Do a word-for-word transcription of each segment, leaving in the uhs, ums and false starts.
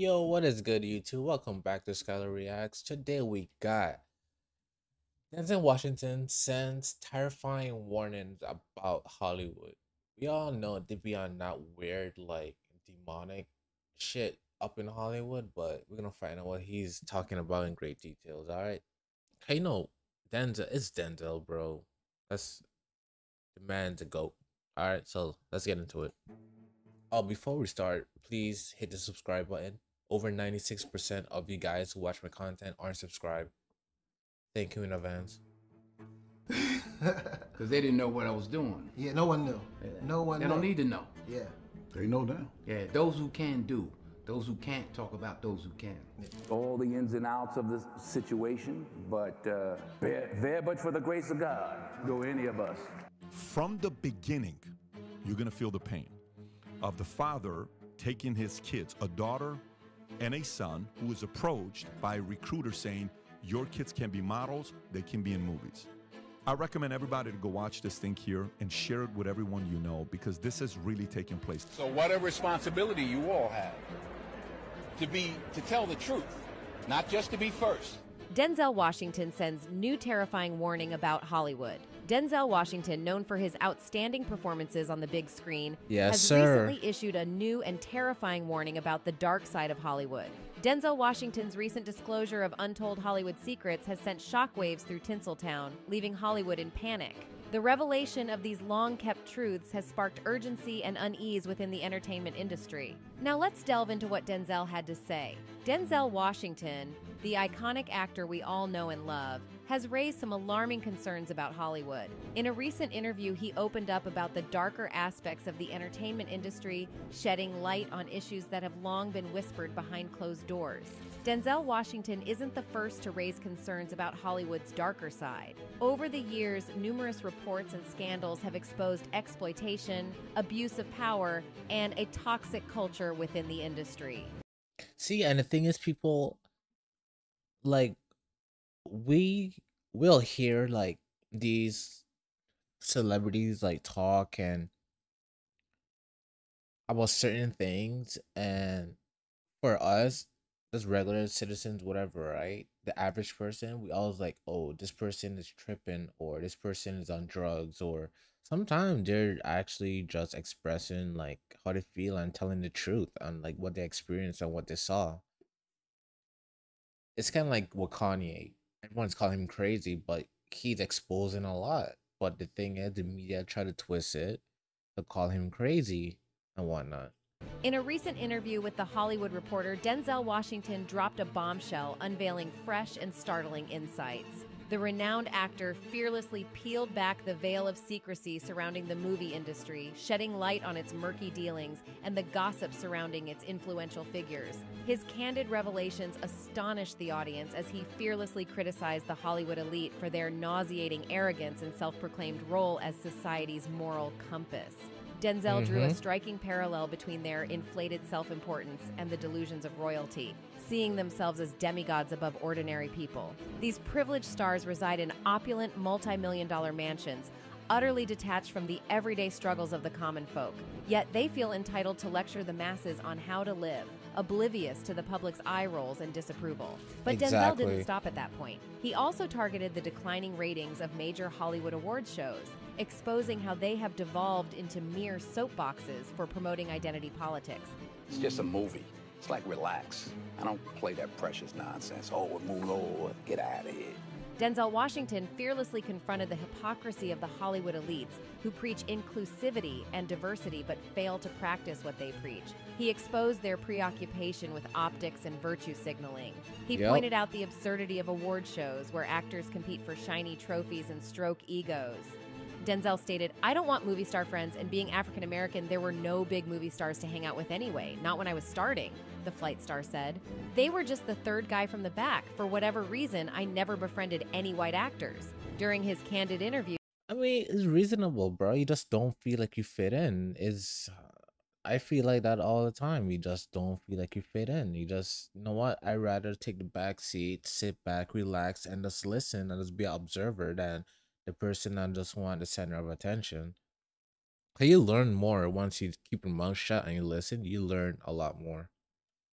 Yo, what is good, YouTube? Welcome back to Schuyler Reacts. Today we got Denzel Washington sends terrifying warnings about Hollywood. We all know that we are not weird, like demonic shit up in Hollywood, but we're gonna find out what he's talking about in great details. All right. Hey, you know, Denzel, it's Denzel, bro. That's the man's a goat. All right, so let's get into it. Oh, before we start, please hit the subscribe button. Over ninety-six percent of you guys who watch my content aren't subscribed. Thank you in advance. Because they didn't know what I was doing. Yeah, no one knew. Yeah. No one knew. They don't need to know. Yeah. They know now. Yeah, those who can do. Those who can't talk about those who can. All the ins and outs of this situation, but uh, there, there but for the grace of God, go any of us. From the beginning, you're going to feel the pain of the father taking his kids, a daughter and a son, who was approached by a recruiter saying, your kids can be models, they can be in movies. I recommend everybody to go watch this thing here and share it with everyone you know, because this is really taking place. So what a responsibility you all have to be, to tell the truth, not just to be first. Denzel Washington sends new terrifying warning about Hollywood. Denzel Washington, known for his outstanding performances on the big screen, yes, has sir. recently issued a new and terrifying warning about the dark side of Hollywood. Denzel Washington's recent disclosure of untold Hollywood secrets has sent shockwaves through Tinseltown, leaving Hollywood in panic. The revelation of these long-kept truths has sparked urgency and unease within the entertainment industry. Now let's delve into what Denzel had to say. Denzel Washington, the iconic actor we all know and love, has raised some alarming concerns about Hollywood. In a recent interview, he opened up about the darker aspects of the entertainment industry, shedding light on issues that have long been whispered behind closed doors. Denzel Washington isn't the first to raise concerns about Hollywood's darker side. Over the years, numerous reports and scandals have exposed exploitation, abuse of power, and a toxic culture within the industry. See, and the thing is, people, like, we will hear like these celebrities like talk and about certain things, and for us as regular citizens, whatever, right, the average person, we always like, oh, this person is tripping, or this person is on drugs, or sometimes they're actually just expressing like how they feel and telling the truth on like what they experienced and what they saw. It's kind of like with Kanye. Everyone's calling him crazy, but he's exposing a lot. But the thing is, the media try to twist it to call him crazy and whatnot. In a recent interview with The Hollywood Reporter, Denzel Washington dropped a bombshell, unveiling fresh and startling insights. The renowned actor fearlessly peeled back the veil of secrecy surrounding the movie industry, shedding light on its murky dealings and the gossip surrounding its influential figures. His candid revelations astonished the audience as he fearlessly criticized the Hollywood elite for their nauseating arrogance and self-proclaimed role as society's moral compass. Denzel mm-hmm. drew a striking parallel between their inflated self-importance and the delusions of royalty, seeing themselves as demigods above ordinary people. These privileged stars reside in opulent multi-million dollar mansions, utterly detached from the everyday struggles of the common folk. Yet they feel entitled to lecture the masses on how to live, oblivious to the public's eye rolls and disapproval. But exactly. Denzel didn't stop at that point. He also targeted the declining ratings of major Hollywood award shows, exposing how they have devolved into mere soapboxes for promoting identity politics. It's just a movie. It's like, relax. I don't play that precious nonsense. Oh, move over, get out of here. Denzel Washington fearlessly confronted the hypocrisy of the Hollywood elites, who preach inclusivity and diversity but fail to practice what they preach. He exposed their preoccupation with optics and virtue signaling. He yep. pointed out the absurdity of award shows where actors compete for shiny trophies and stroke egos. Denzel stated, I don't want movie star friends, and being African American, there were no big movie stars to hang out with anyway, not when I was starting, the flight star said. They were just the third guy from the back. For whatever reason, I never befriended any white actors. During his candid interview. I mean, it's reasonable, bro. You just don't feel like you fit in. It's, I feel like that all the time. You just don't feel like you fit in. You just, you know what? I'd rather take the back seat, sit back, relax, and just listen and just be an observer than the person that just want the center of attention. You learn more once you keep your mouth shut and you listen. You learn a lot more.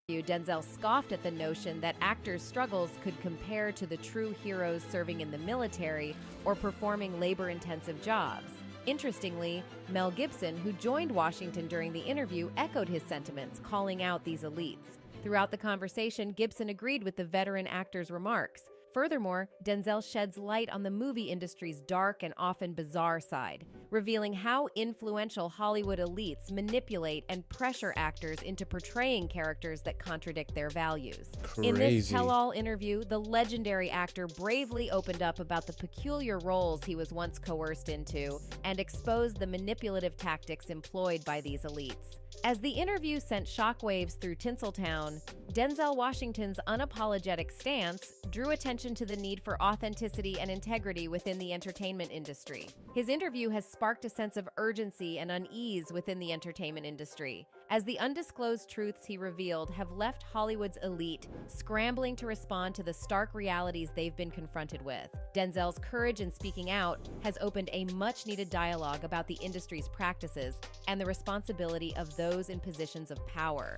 Denzel scoffed at the notion that actors' struggles could compare to the true heroes serving in the military or performing labor-intensive jobs. Interestingly, Mel Gibson, who joined Washington during the interview, echoed his sentiments, calling out these elites. Throughout the conversation, Gibson agreed with the veteran actor's remarks. Furthermore, Denzel sheds light on the movie industry's dark and often bizarre side, revealing how influential Hollywood elites manipulate and pressure actors into portraying characters that contradict their values. Crazy. In this tell-all interview, the legendary actor bravely opened up about the peculiar roles he was once coerced into and exposed the manipulative tactics employed by these elites. As the interview sent shockwaves through Tinseltown, Denzel Washington's unapologetic stance drew attention to the need for authenticity and integrity within the entertainment industry. His interview has sparked a sense of urgency and unease within the entertainment industry, as the undisclosed truths he revealed have left Hollywood's elite scrambling to respond to the stark realities they've been confronted with. Denzel's courage in speaking out has opened a much-needed dialogue about the industry's practices and the responsibility of those in positions of power.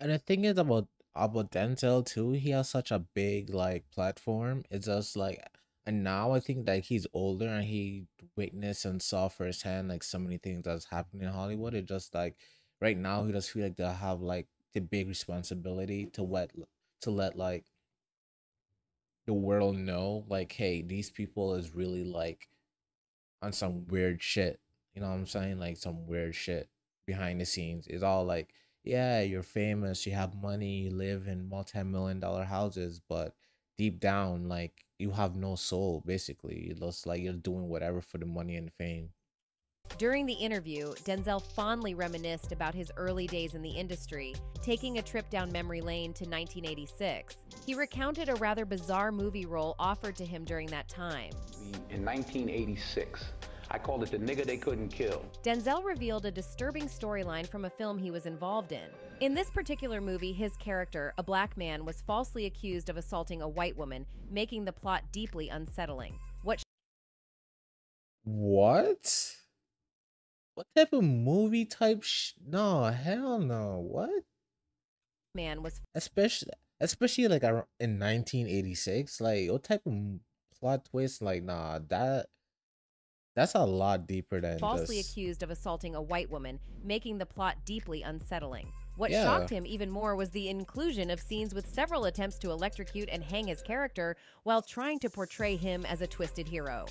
And the thing is about about Denzel too, he has such a big like platform. It's just like, and now I think that he's older and he witnessed and saw firsthand like so many things that's happening in Hollywood. It just like right now he does feel like they have like the big responsibility to let to let like the world know like, hey, these people is really like on some weird shit. You know what I'm saying? Like some weird shit behind the scenes. It's all like, yeah, you're famous, you have money, you live in multi-million dollar houses, but deep down, like, you have no soul, basically. It looks like you're doing whatever for the money and fame. During the interview, Denzel fondly reminisced about his early days in the industry, taking a trip down memory lane to nineteen eighty-six. He recounted a rather bizarre movie role offered to him during that time. In nineteen eighty-six, I called it The Nigga They Couldn't Kill. Denzel revealed a disturbing storyline from a film he was involved in. In this particular movie, his character, a black man, was falsely accused of assaulting a white woman, making the plot deeply unsettling. What? What? What type of movie type sh- No, hell no. What? Man was- Especially, especially like in nineteen eighty-six, like what type of plot twist? Like, nah, that- That's a lot deeper than falsely this. Accused of assaulting a white woman, making the plot deeply unsettling. What yeah. shocked him even more was the inclusion of scenes with several attempts to electrocute and hang his character while trying to portray him as a twisted hero.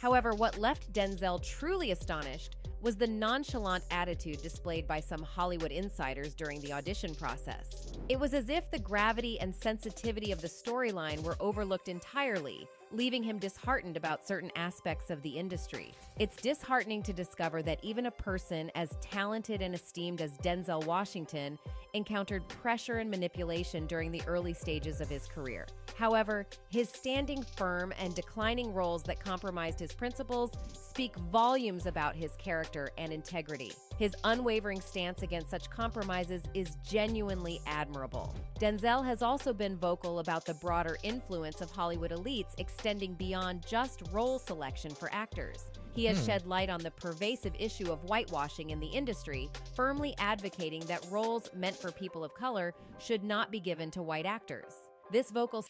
However, what left Denzel truly astonished was the nonchalant attitude displayed by some Hollywood insiders during the audition process. It was as if the gravity and sensitivity of the storyline were overlooked entirely, leaving him disheartened about certain aspects of the industry. It's disheartening to discover that even a person as talented and esteemed as Denzel Washington encountered pressure and manipulation during the early stages of his career. However, his standing firm and declining roles that compromised his principles speak volumes about his character and integrity. His unwavering stance against such compromises is genuinely admirable. Denzel has also been vocal about the broader influence of Hollywood elites extending beyond just role selection for actors. He has mm. shed light on the pervasive issue of whitewashing in the industry, firmly advocating that roles meant for people of color should not be given to white actors. This vocal...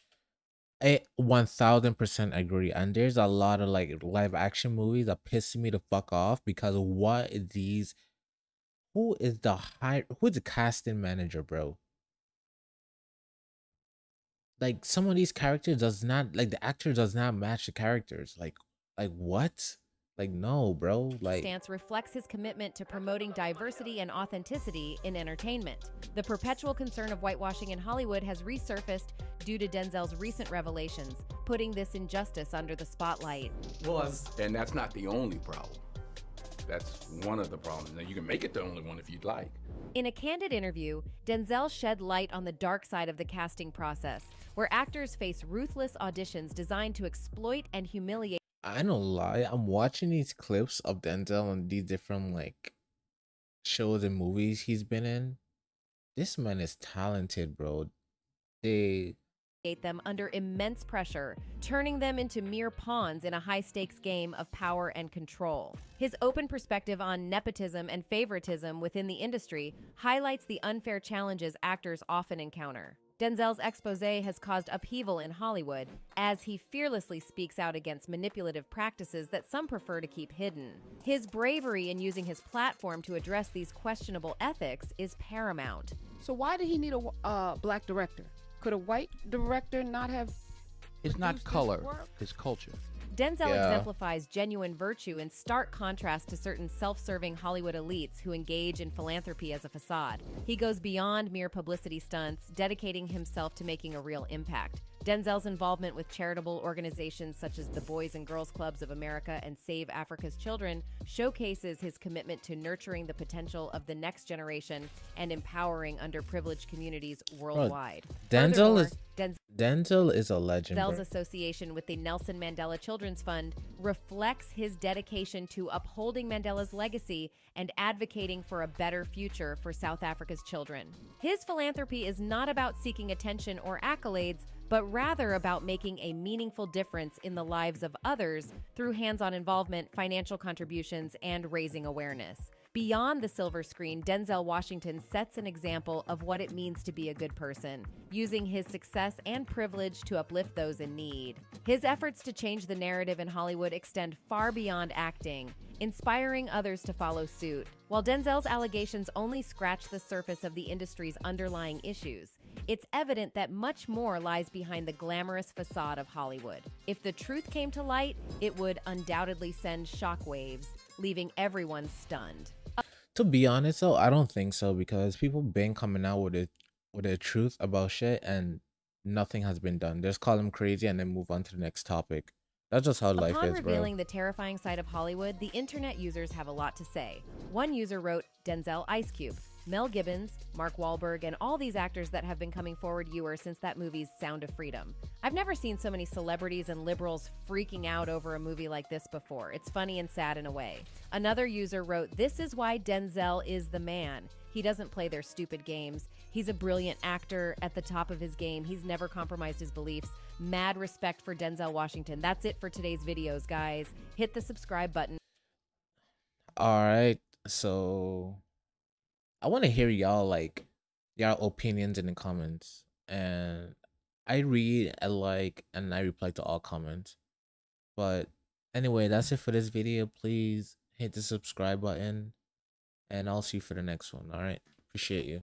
I one thousand percent agree, and there's a lot of like live action movies that piss me the fuck off because what is these... Who is the high... Who's the casting manager, bro? Like, some of these characters does not... Like, the actor does not match the characters. Like, like what? Like, no, bro. Like, stance reflects his commitment to promoting diversity and authenticity in entertainment. The perpetual concern of whitewashing in Hollywood has resurfaced due to Denzel's recent revelations, putting this injustice under the spotlight. Well, and that's not the only problem. That's one of the problems. Now, you can make it the only one if you'd like. In a candid interview, Denzel shed light on the dark side of the casting process, where actors face ruthless auditions designed to exploit and humiliate. I don't lie, I'm watching these clips of Denzel on these different like shows and movies he's been in. This man is talented, bro. They them under immense pressure, turning them into mere pawns in a high-stakes game of power and control. His open perspective on nepotism and favoritism within the industry highlights the unfair challenges actors often encounter. Denzel's exposé has caused upheaval in Hollywood, as he fearlessly speaks out against manipulative practices that some prefer to keep hidden. His bravery in using his platform to address these questionable ethics is paramount. So why did he need a uh, black director? Could a white director not have? It's not color, it's culture. Denzel yeah. exemplifies genuine virtue in stark contrast to certain self-serving Hollywood elites who engage in philanthropy as a facade. He goes beyond mere publicity stunts, dedicating himself to making a real impact. Denzel's involvement with charitable organizations such as the Boys and Girls Clubs of America and Save Africa's Children showcases his commitment to nurturing the potential of the next generation and empowering underprivileged communities worldwide. Bro, Denzel Furthermore, is Denzel, Denzel is a legend. Denzel's bro. association with the Nelson Mandela Children's Fund reflects his dedication to upholding Mandela's legacy and advocating for a better future for South Africa's children. His philanthropy is not about seeking attention or accolades, but rather about making a meaningful difference in the lives of others through hands-on involvement, financial contributions, and raising awareness. Beyond the silver screen, Denzel Washington sets an example of what it means to be a good person, using his success and privilege to uplift those in need. His efforts to change the narrative in Hollywood extend far beyond acting, inspiring others to follow suit. While Denzel's allegations only scratch the surface of the industry's underlying issues, it's evident that much more lies behind the glamorous facade of Hollywood. If the truth came to light, it would undoubtedly send shockwaves, leaving everyone stunned. To be honest though, I don't think so, because people been coming out with it with the truth about shit and nothing has been done. They just call them crazy and then move on to the next topic. That's just how life is, bro. Upon revealing the terrifying side of Hollywood, the internet users have a lot to say. One user wrote, "Denzel, Ice Cube, Mel Gibson, Mark Wahlberg, and all these actors that have been coming forward ewer since that movie's Sound of Freedom. I've never seen so many celebrities and liberals freaking out over a movie like this before. It's funny and sad in a way." Another user wrote, "This is why Denzel is the man. He doesn't play their stupid games. He's a brilliant actor at the top of his game. He's never compromised his beliefs. Mad respect for Denzel Washington." That's it for today's videos, guys. Hit the subscribe button. All right, so I want to hear y'all like y'all opinions in the comments, and I read, I like, and I reply to all comments. But anyway, that's it for this video. Please hit the subscribe button, and I'll see you for the next one. All right, appreciate you.